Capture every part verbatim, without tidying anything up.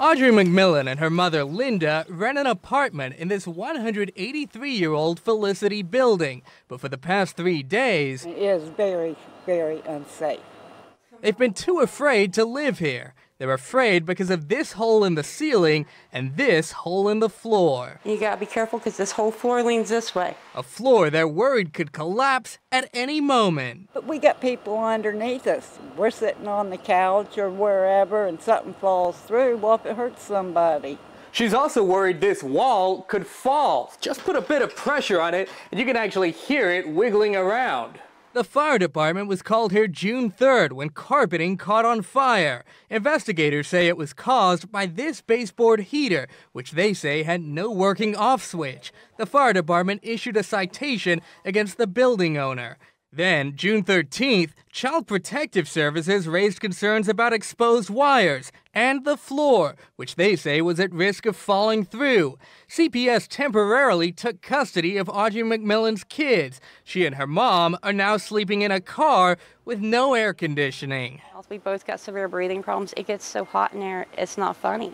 Audrey McMillan and her mother, Linda, rent an apartment in this one hundred eighty-three-year-old Felicity building, but for the past three days... It is very, very unsafe. They've been too afraid to live here. They're afraid because of this hole in the ceiling and this hole in the floor. You gotta be careful because this whole floor leans this way. A floor they're worried could collapse at any moment. But we got people underneath us. We're sitting on the couch or wherever and something falls through. Well, if it hurts somebody. She's also worried this wall could fall. Just put a bit of pressure on it and you can actually hear it wiggling around. The fire department was called here June third when carpeting caught on fire. Investigators say it was caused by this baseboard heater, which they say had no working off switch. The fire department issued a citation against the building owner. Then, June thirteenth, Child Protective Services raised concerns about exposed wires and the floor, which they say was at risk of falling through. C P S temporarily took custody of Audrey McMillan's kids. She and her mom are now sleeping in a car with no air conditioning. We both got severe breathing problems. It gets so hot in there, it's not funny.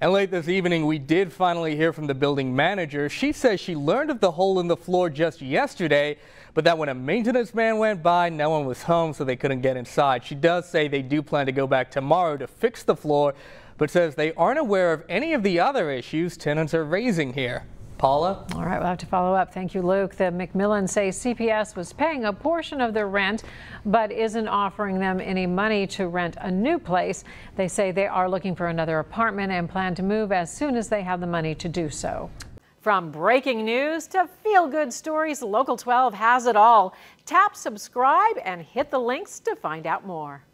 And late this evening, we did finally hear from the building manager. She says she learned of the hole in the floor just yesterday, but that when a maintenance man went by, no one was home, so they couldn't get inside. She does say they do plan to go back tomorrow to fix the floor, but says they aren't aware of any of the other issues tenants are raising here. Paula? All right, we'll have to follow up. Thank you, Luke. The McMillans say C P S was paying a portion of their rent, but isn't offering them any money to rent a new place. They say they are looking for another apartment and plan to move as soon as they have the money to do so. From breaking news to feel-good stories, Local twelve has it all. Tap subscribe and hit the links to find out more.